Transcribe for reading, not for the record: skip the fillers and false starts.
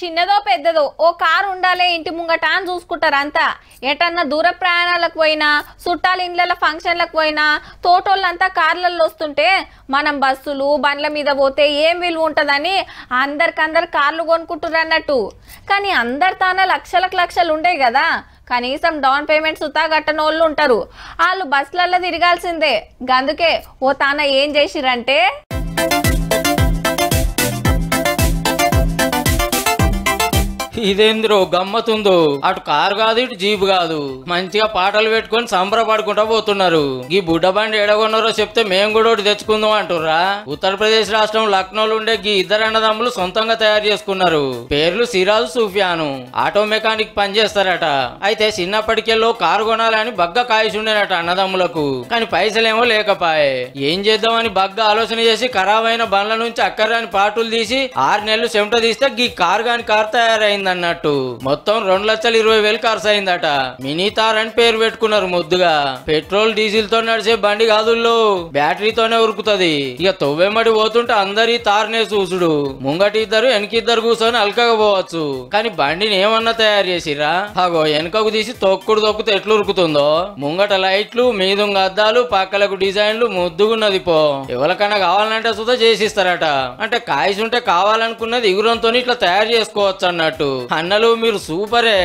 చిన్నదో పెద్దదో ఓ కార్ ఉండాలి ఇంటి ముంగటాన్ చూసుకుంటారంతా. ఎటన్నా దూర ప్రయాణాలకు పోయినా చుట్టాల ఇండ్ల ఫంక్షన్లకు పోయినా తోటోళ్ళంతా కార్లలో వస్తుంటే మనం బస్సులు బండ్ల మీద పోతే ఏం విలువ ఉంటుందని అందరికందరు కార్లు కొనుక్కుంటారు అన్నట్టు. కానీ అందరితోనే లక్షలకు లక్షలు ఉండే కదా, కనీసం డౌన్ పేమెంట్ సుతా కట్టనోళ్ళు ఉంటారు. వాళ్ళు బస్సులలో తిరగాల్సిందే. అందుకే ఓ తాన ఏం చేసిరంటే ఇదేంద్రో గమ్మతుందో, అటు కారు కాదు ఇటు జీప్ కాదు, మంచిగా పాటలు పెట్టుకుని సంబరపడుకుంటా పోతున్నారు. ఈ బుడ్డబండి ఎడగొన్నారో చెప్తే మేము కూడా ఒకటి తెచ్చుకుందాం అంటుర్రా. ఉత్తరప్రదేశ్ రాష్ట్రం లక్నోలో ఉండే ఈ ఇద్దరు అన్నదమ్ములు సొంతంగా తయారు చేసుకున్నారు. పేర్లు సిరాజ్ సూఫియాను. ఆటో మెకానిక్ పనిచేస్తారట. అయితే చిన్నప్పటికెళ్ళో కారు కొనాలని బగ్గ కాయిచుండేనట అన్నదమ్ములకు. కానీ పైసలేమో లేకపాయే. ఏం చేద్దామని బగ్గ ఆలోచన చేసి ఖరాబ్ అయిన బండ్ల నుంచి అక్కర్రాని పాటలు తీసి 6 నెలలు చెమట తీస్తే ఈ కారు కాని కారు తయారైంది అన్నట్టు. మొత్తం 2,20,000 ఖర్చు అయిందట. మినీ తార్ అని పేరు పెట్టుకున్నారు ముద్దుగా. పెట్రోల్ డీజిల్ తో నడిచే బండి కాదుల్లో, బ్యాటరీతోనే ఉరుకుతుంది. ఇక తొవ్వేమడి పోతుంటే అందరి తారనే చూసుడు. ముంగటి ఇద్దరు వెనకిద్దరు కూర్చొని అల్కగా పోవచ్చు. కానీ బండిని ఏమన్నా తయారు చేసిరా, అగో వెనకకు తీసి తొక్కుడు తొక్కుతూ ఎట్లు ఉరుకుతుందో. ముంగట లైట్లు, మీదుంగ అద్దాలు, పక్కలకు డిజైన్లు, ముద్దుగున్నది పో. ఎవరికన్నా కావాలంటే సుధా చేసిస్తారట. అంటే కాయసుంటే కావాలనుకున్నది ఇగురంతో ఇట్లా తయారు చేసుకోవచ్చు అన్నట్టు. అన్నలు మీరు సూపరే.